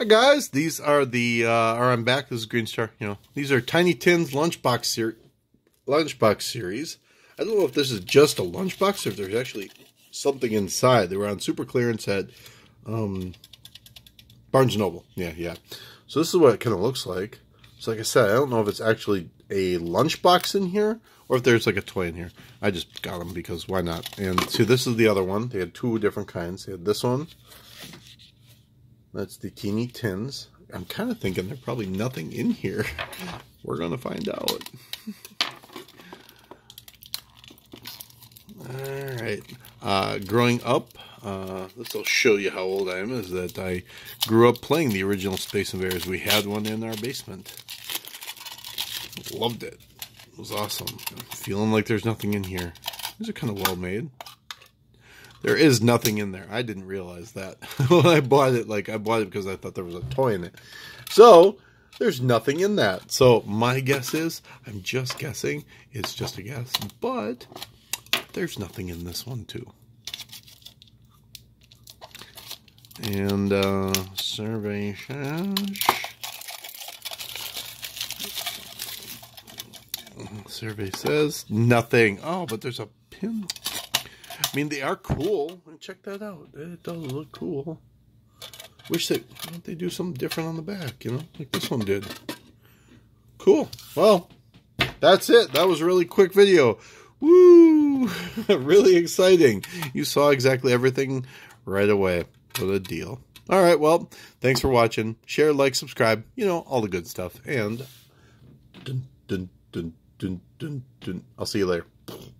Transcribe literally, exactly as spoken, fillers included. Hi guys, these are the, uh, are I'm back, this is Green Star, you know, these are Tiny Tins lunchbox, ser lunchbox series. I don't know if this is just a lunchbox or if there's actually something inside. They were on super clearance at um, Barnes and Noble, yeah, yeah. So this is what it kind of looks like. So like I said, I don't know if it's actually a lunchbox in here or if there's like a toy in here. I just got them because why not? And so this is the other one. They had two different kinds. They had this one. That's the Tiny Tins. I'm kind of thinking there's probably nothing in here. We're going to find out. All right. Uh, growing up, uh, this will show you how old I am, is that I grew up playing the original Space Invaders. We had one in our basement. Loved it. It was awesome. I'm feeling like there's nothing in here. These are kind of well made. There is nothing in there. I didn't realize that when I bought it. Like, I bought it because I thought there was a toy in it. So, there's nothing in that. So, my guess is, I'm just guessing, it's just a guess, but there's nothing in this one, too. And, uh, survey sash. Survey says nothing. Oh, but there's a pin. I mean, they are cool. Check that out. It does look cool. Wish they they do something different on the back, you know, like this one did. Cool. Well, that's it. That was a really quick video. Woo! Really exciting. You saw exactly everything right away. What a deal. All right. Well, thanks for watching. Share, like, subscribe. You know, all the good stuff. And dun, dun, dun, dun, dun, dun. I'll see you later.